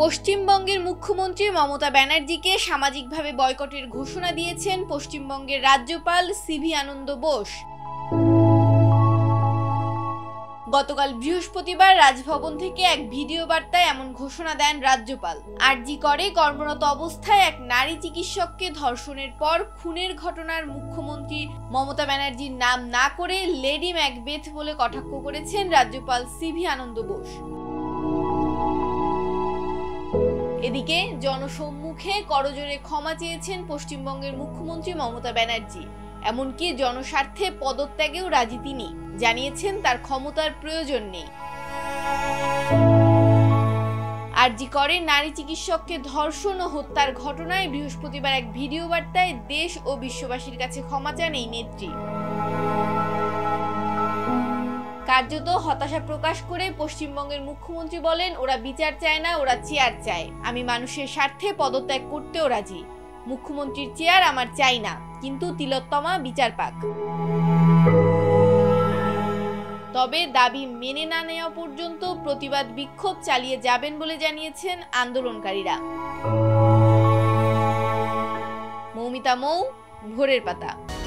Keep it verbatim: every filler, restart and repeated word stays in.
পশ্চিমবঙ্গের মুখ্যমন্ত্রী মমতা ব্যানার্জিকে সামাজিকভাবে বয়কটের ঘোষণা দিয়েছেন পশ্চিমবঙ্গের রাজ্যপাল সিভি আনন্দ বোস। গতকাল বৃহস্পতিবার রাজভবন থেকে এক ভিডিও বার্তায় এমন ঘোষণা দেন রাজ্যপাল। আরজি করে কর্মরত অবস্থায় এক নারী চিকিৎসককে ধর্ষণের পর খুনের ঘটনার মুখ্যমন্ত্রী মমতা ব্যানার্জির নাম না করে লেডি ম্যাকবেথ বলে কটাক্ষ করেছেন রাজ্যপাল সিভি আনন্দ বোস। এদিকে জনসম্মুখে করজোড়ে ক্ষমা চেয়েছেন পশ্চিমবঙ্গের মুখ্যমন্ত্রী মমতা ব্যানার্জি। এমনকি জনস্বার্থে পদত্যাগেও রাজি তিনি, জানিয়েছেন তার ক্ষমতার প্রয়োজন নেই। আরজি করে নারী চিকিৎসককে ধর্ষণ ও হত্যার ঘটনায় বৃহস্পতিবার এক ভিডিও বার্তায় দেশ ও বিশ্ববাসীর কাছে ক্ষমা চান এই নেত্রী। কার্যত হতাশা প্রকাশ করে পশ্চিমবঙ্গের মুখ্যমন্ত্রী বলেন, ওরা বিচার চায় না, ওরা চেয়ার চায়। আমি মানুষের স্বার্থে পদত্যাগ করতেও রাজি। মুখ্যমন্ত্রীর চেয়ার আমার চাই না, কিন্তু তিলোত্তমা বিচার পাক। তবে দাবি মেনে না নেওয়া পর্যন্ত প্রতিবাদ বিক্ষোভ চালিয়ে যাবেন বলে জানিয়েছেন আন্দোলনকারীরা। মৌমিতা মৌ, ভোরের পাতা।